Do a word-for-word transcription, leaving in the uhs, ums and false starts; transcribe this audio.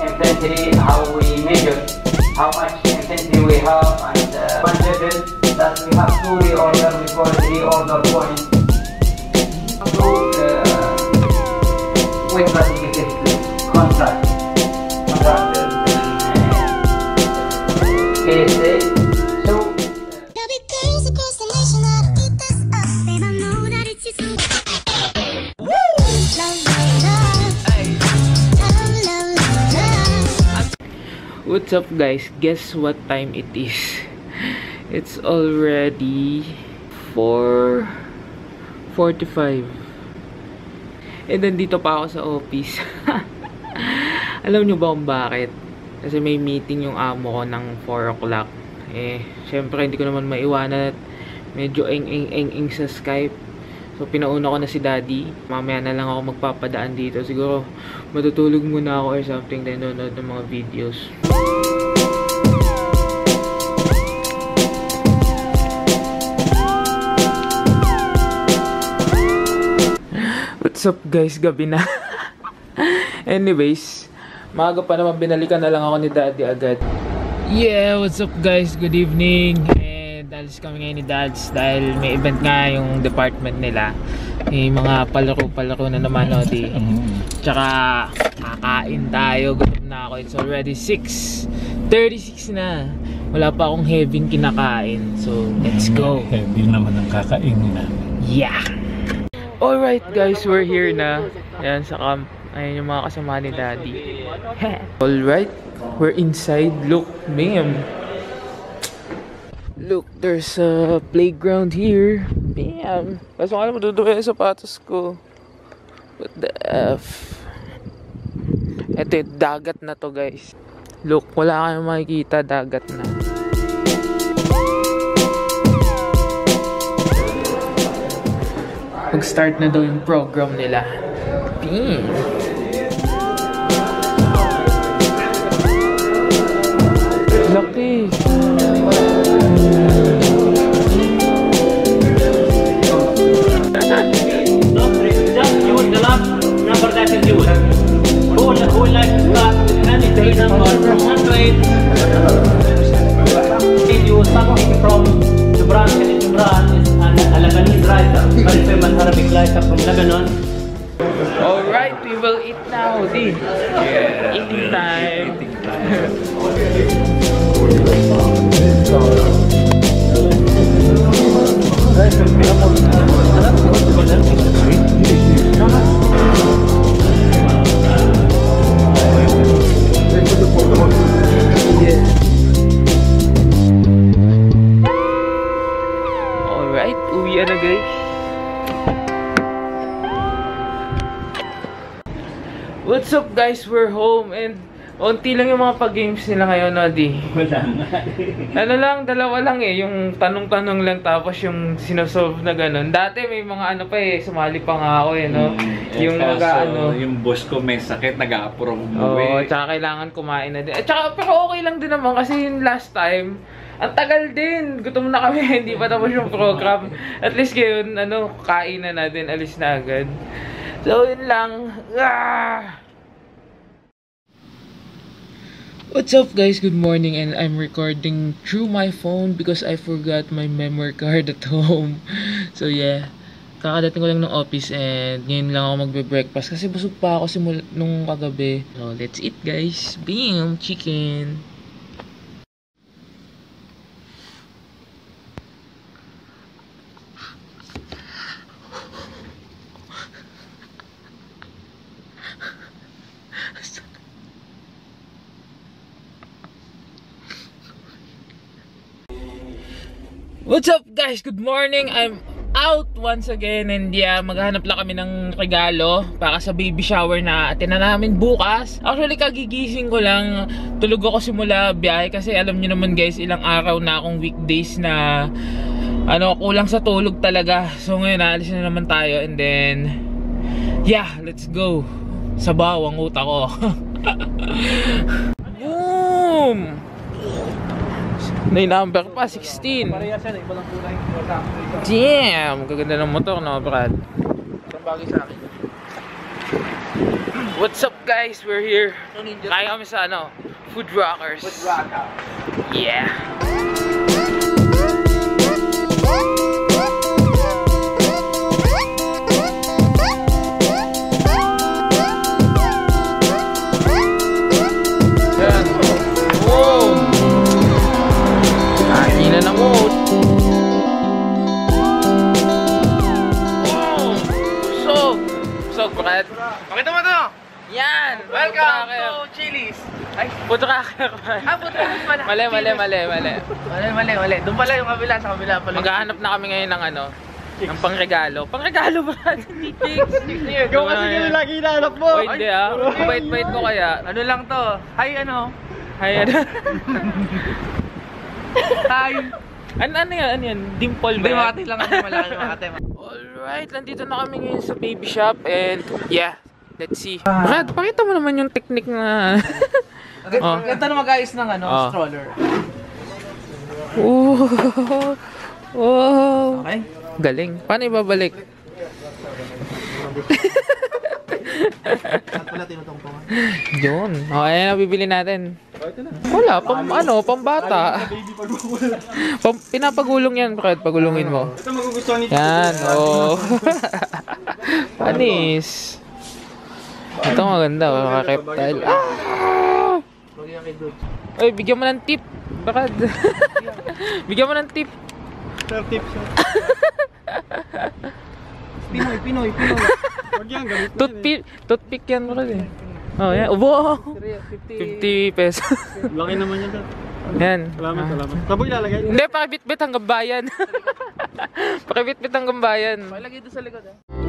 intensity, how we measure, how much intensity we have, and uh, one level that we have to reorder before reorder point. So, uh, with particular contract, contract uh, K S A. So, what's up guys, guess what time it is? It's already four forty-five and nandito pa ako sa office. Alam nyo ba kung bakit? Kasi may meeting yung amo ko ng four o'clock. Eh, syempre hindi ko naman maiwanan at medyo eng-eng-eng-eng sa Skype. So pinauna ko na si Daddy. Mamaya na lang ako magpapadaan dito. Siguro matutulog muna ako or something, then nanonood ng mga videos. What's up guys? Gabi na. Anyways, maaga pa naman, binalikan na lang ako ni Daddy agad. Yeah, what's up guys? Good evening. Alis kami ngayon ni Dads dahil may event nga yung department nila. May mga palaro-palaro na naman, no, di. Tsaka kakain tayo. Gutom na ako. It's already six thirty-six na. Wala pa akong heavy kinakain. So, let's go. Heavy naman ang kakainin namin. Yeah! Alright guys, we're here na. Ayan sa camp. Ayan yung mga kasama ni Daddy. Alright, we're inside. Look, ma'am. Look, there's a playground here. Bam! Kaso nga naman duduwi yung sapatos ko. What the F? Ito yung dagat na to guys. Look, wala kayong makikita, dagat na. Mag-start na daw yung program nila. Bam! Laki! Alright, we will eat now. This yeah, eating time. Eating time. Alright, uwi na guys. What's up guys? We're home and onti lang yung mga pag-games nila ngayon, Adi. Wala na. Ano lang, dalawa lang eh. Yung tanong-tanong lang tapos yung sinosolve na ganun. Dati may mga ano pa eh, sumali pa nga ako eh, no? Mm, yung kaso, mga ano. Yung boss ko may sakit, nag-aapurong buwi. Oo, tsaka kailangan kumain na din. At tsaka, pero okay lang din naman kasi yung last time, ang tagal din. Gutom na kami, hindi pa tapos yung program. At least ngayon, ano, kain na natin, alis na agad. So, yun lang. Ah! What's up guys? Good morning, and I'm recording through my phone because I forgot my memory card at home. So yeah, kakadating ko lang ng office and ngayon lang ako magbe-breakfast kasi busog pa ako simula nung kagabi. So let's eat guys. Bam! Chicken! What's up guys? Good morning! I'm out once again and yeah, maghanap lang kami ng regalo para sa baby shower na atin na namin bukas. Actually, kagigising ko lang, tulog ako simula biyahe kasi alam nyo naman guys, ilang araw na akong weekdays na ano, kulang sa tulog talaga. So ngayon, naalis na naman tayo and then yeah, let's go! Sabaw ang utak ko. Boom! May number pa, sixteen. Damn! Kaganda ng motor, no, Brad? Isang bagay sa akin. What's up guys? We're here. Kaya kami sa ano, Food Rockers. Food Rockers. Yeah. Whoa! Kain na na mo. Bakit? Pakita mo ito! Yan! Welcome to Chili's! Ay! Food Rockers! Ah! Food Rockers pala! Mali, mali, mali, mali. Mali, mali, mali. Doon pala yung kabila, sa kabila pala. Maghahanap na kami ngayon ng ano, ng pangregalo. Pangregalo ba? Chicks! Gawa kasi nyo lagi hinahanap mo! Wait, di ah. Bait-bait ko kaya. Ano lang to? Hi, ano? Hi, ano? Hi! Ano, ano yan? Ano yan? Dimple ba? Hindi, makati lang kasi malaki makati. Alright, nandito na kami ngayon sa baby shop and yeah, let's see. Brad, pakita mo naman yung technique na... oh. Ganda na mag-ayos ng ano, oh. Stroller. Oh, oh. Okay. Galing. Paano ibabalik? At pala tinutungtungan. Yun. O, ayan na bibili natin. Wala, pang ano, pang bata. Pinapagulong yan, Brad. Pagulungin mo. Ito magugustuhan nito. Yan, o. Panis. Ito maganda, mga reptile. Ah! Ay, bigyan mo ng tip, Brad. Bigyan mo ng tip. Sir, tip, sir. Pinoy, Pinoy, Pinoy. Toothpick, toothpick yan mo rin eh. Oh, yan. Wow! fifty pesos. Laki naman yan. Yan. Salamat, salamat. Taboy lalagay. Hindi, pakibit-bit hanggang bayan. Pakibit-bit hanggang bayan. Pakilagay doon sa likod eh.